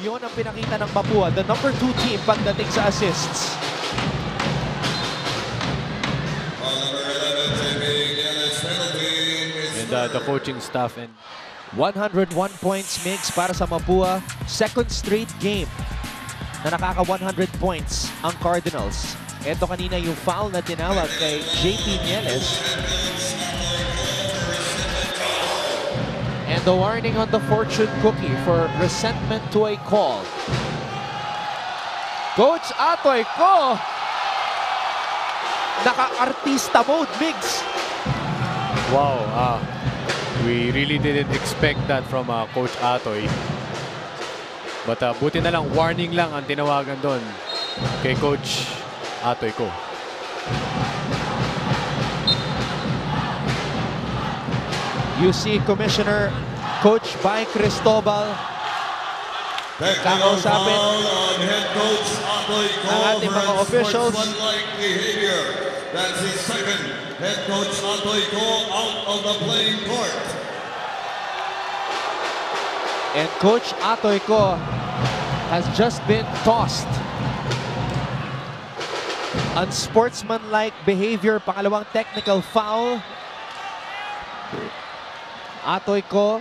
Yun ang pinakita ng Mapúa, the number 2 team pagdating sa assists. And the coaching staff. And 101 points, Migs, para sa Mapúa. Second straight game na nakaka 100 points ang Cardinals. Eto kanina yung foul na tinawag kay JP Nieles. And the warning on the fortune cookie for resentment to a call. Coach Atoy Co! Naka-artista mode, Migs! Wow, we really didn't expect that from Coach Atoy. But buti na lang, warning lang ang tinawagan doon kay Coach Atoy Co. You see Commissioner Coach Bay Cristobal. Kakausapin ang ating mga officials. That's his second. Head Coach Atoy Co out of the playing court. And Coach Atoy Co has just been tossed. Unsportsmanlike behavior, pangalawang technical foul. Atoy Co